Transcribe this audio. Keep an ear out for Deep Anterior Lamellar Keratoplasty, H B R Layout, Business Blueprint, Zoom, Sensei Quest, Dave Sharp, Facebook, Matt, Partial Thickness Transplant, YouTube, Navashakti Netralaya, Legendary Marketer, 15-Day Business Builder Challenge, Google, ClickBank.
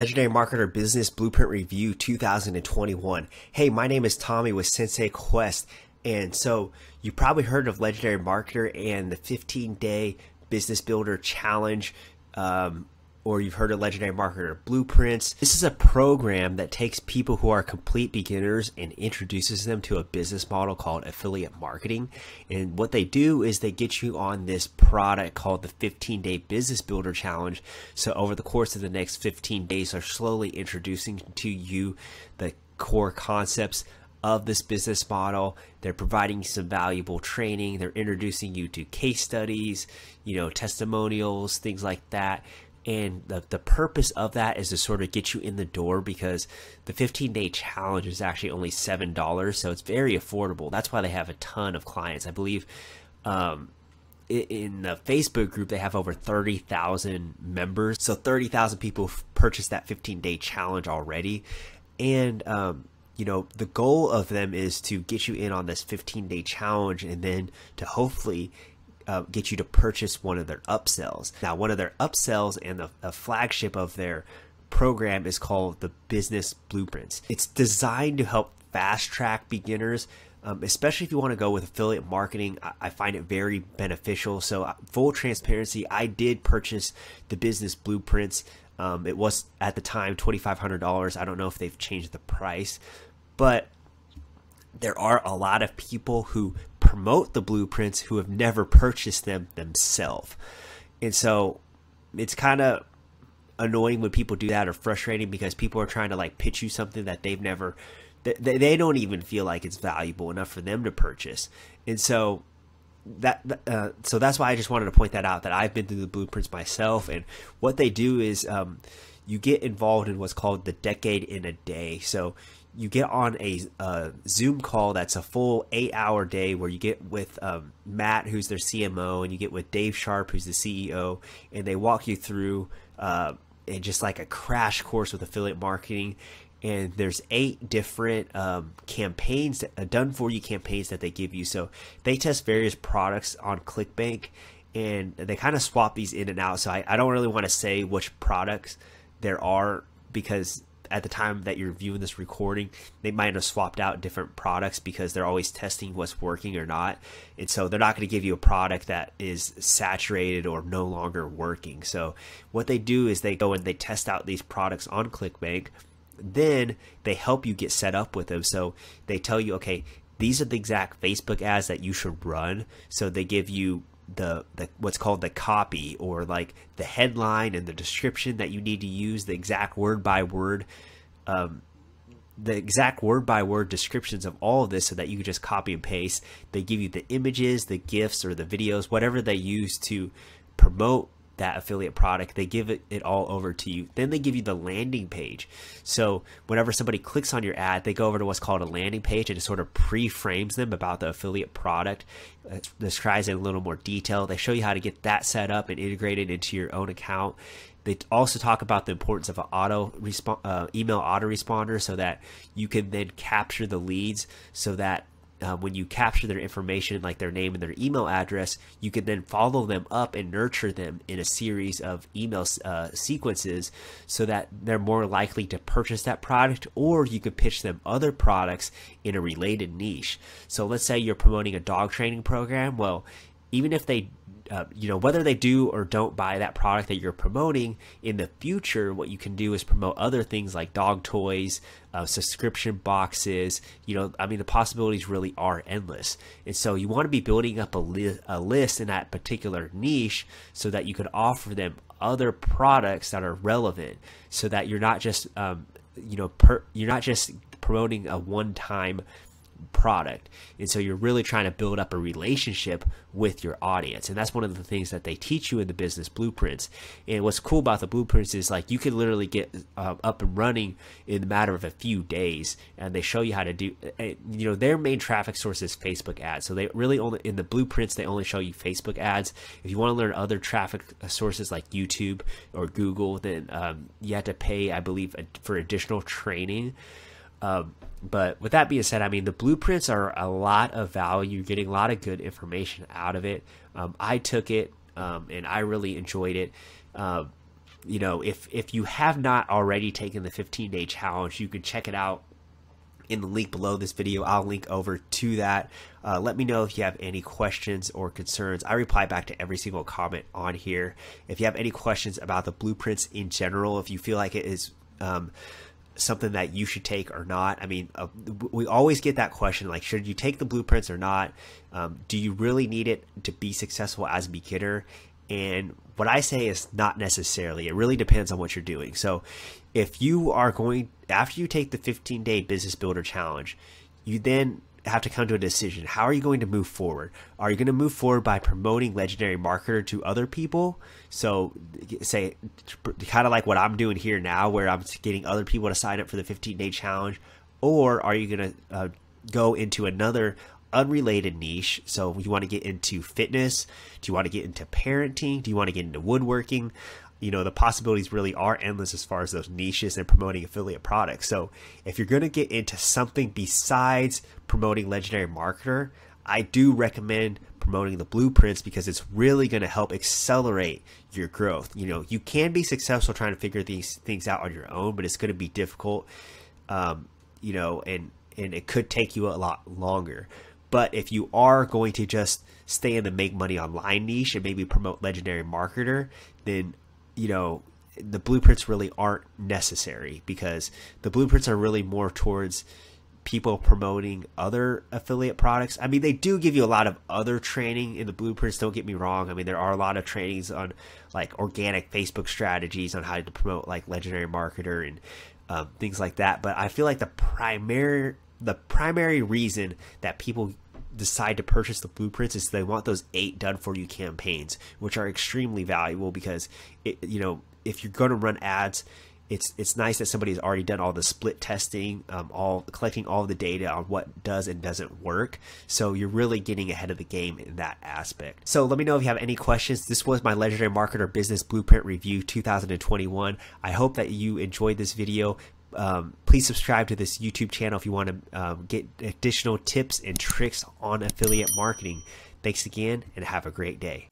Legendary Marketer Business Blueprint Review 2021. Hey, my name is Tommy with Sensei Quest, and so you probably heard of Legendary Marketer and the 15-Day Business Builder Challenge, or you've heard of Legendary Marketer Blueprints. This is a program that takes people who are complete beginners and introduces them to a business model called affiliate marketing. And what they do is they get you on this product called the 15-Day Business Builder Challenge. So over the course of the next 15 days, they're slowly introducing to you the core concepts of this business model. They're providing some valuable training. They're introducing you to case studies, you know, testimonials, things like that. And the purpose of that is to sort of get you in the door, because the 15-day challenge is actually only $7, so it's very affordable. That's why they have a ton of clients. I believe in the Facebook group, they have over 30,000 members. So 30,000 people purchased that 15-day challenge already. And, you know, the goal of them is to get you in on this 15-day challenge and then to hopefully get you to purchase one of their upsells. Now, one of their upsells and the flagship of their program is called the Business Blueprints. It's designed to help fast track beginners, especially if you want to go with affiliate marketing. I find it very beneficial. So full transparency, I did purchase the Business Blueprints. It was at the time $2,500. I don't know if they've changed the price, but there are a lot of people who promote the blueprints who have never purchased them themselves. And so it's kind of annoying when people do that, or frustrating, because people are trying to like pitch you something that they've never, they don't even feel like it's valuable enough for them to purchase. And so so that's why I just wanted to point that out, that I've been through the blueprints myself. And what they do is you get involved in what's called the decade in a day. So you get on a Zoom call that's a full 8-hour day, where you get with Matt, who's their CMO, and you get with Dave Sharp, who's the CEO, and they walk you through and just like a crash course with affiliate marketing. And there's 8 different campaigns, done-for-you campaigns that they give you. So they test various products on ClickBank, and they kind of swap these in and out. So I don't really want to say which products there are, because at the time that you're viewing this recording, they might have swapped out different products, because they're always testing what's working or not. And so they're not going to give you a product that is saturated or no longer working. So what they do is they go and they test out these products on ClickBank. Then they help you get set up with them. So they tell you, okay, these are the exact Facebook ads that you should run. So they give you the what's called the copy, or like the headline and the description that you need to use, the exact word by word descriptions of all of this, so that you can just copy and paste. They give you the images, the GIFs, or the videos, whatever they use to promote that affiliate product. They give it all over to you. Then they give you the landing page. So whenever somebody clicks on your ad, they go over to what's called a landing page, and it sort of pre-frames them about the affiliate product. It describes it in a little more detail. They show you how to get that set up and integrated into your own account. They also talk about the importance of an email autoresponder, so that you can then capture the leads, so that when you capture their information, like their name and their email address, you can then follow them up and nurture them in a series of email sequences, so that they're more likely to purchase that product, or you could pitch them other products in a related niche. So let's say you're promoting a dog training program. Well, even if they you know, whether they do or don't buy that product that you're promoting, in the future what you can do is promote other things like dog toys, subscription boxes. You know, I mean, the possibilities really are endless. And so you want to be building up a list in that particular niche, so that you could offer them other products that are relevant, so that you're not just you know, you're not just promoting a one-time product. And so you're really trying to build up a relationship with your audience, and that's one of the things that they teach you in the Business Blueprints. And what's cool about the blueprints is, like, you can literally get up and running in a matter of a few days, and they show you how to do, you know, their main traffic source is Facebook ads. So they really only, in the blueprints, they only show you Facebook ads. If you want to learn other traffic sources like YouTube or Google, then you have to pay, I believe, for additional training. But with that being said, I mean, the blueprints are a lot of value. You're getting a lot of good information out of it. I took it, and I really enjoyed it. you know, if you have not already taken the 15-day challenge, you can check it out in the link below this video. I'll link over to that. Let me know if you have any questions or concerns. I reply back to every single comment on here. If you have any questions about the blueprints in general, if you feel like it is something that you should take or not. I mean, we always get that question, like, should you take the blueprints or not? Do you really need it to be successful as a beginner? And what I say is not necessarily. It really depends on what you're doing. So if you are going, after you take the 15-day Business Builder Challenge, you then have to come to a decision. How are you going to move forward? Are you going to move forward by promoting Legendary Marketer to other people? So say kind of like what I'm doing here now, where I'm getting other people to sign up for the 15-day challenge, or are you going to go into another unrelated niche? So you want to get into fitness? Do you want to get into parenting? Do you want to get into woodworking? You know, the possibilities really are endless as far as those niches and promoting affiliate products. So if you're going to get into something besides promoting Legendary Marketer, I do recommend promoting the blueprints, because it's really going to help accelerate your growth. You know, you can be successful trying to figure these things out on your own, but it's going to be difficult, you know, and it could take you a lot longer. But if you are going to just stay in the make money online niche and maybe promote Legendary Marketer, then you know, the blueprints really aren't necessary, because the blueprints are really more towards people promoting other affiliate products. I mean, they do give you a lot of other training in the blueprints, don't get me wrong. I mean, there are a lot of trainings on like organic Facebook strategies on how to promote like Legendary Marketer and things like that. But I feel like the primary reason that people decide to purchase the blueprints is they want those 8 done for you campaigns, which are extremely valuable, because it, you know, if you're going to run ads, it's nice that somebody's already done all the split testing, collecting all the data on what does and doesn't work. So you're really getting ahead of the game in that aspect. So let me know if you have any questions. This was my Legendary Marketer Business Blueprint Review 2021. I hope that you enjoyed this video. Please subscribe to this YouTube channel if you want to get additional tips and tricks on affiliate marketing. Thanks again, and have a great day.